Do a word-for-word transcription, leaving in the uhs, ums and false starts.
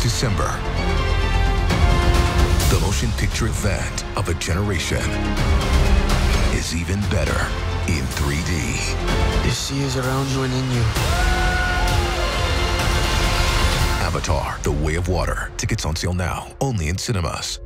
next December. The motion picture event of a generation is even better in three D. The sea is around you and in you. Avatar: The Way of Water. Tickets on sale now, only in cinemas.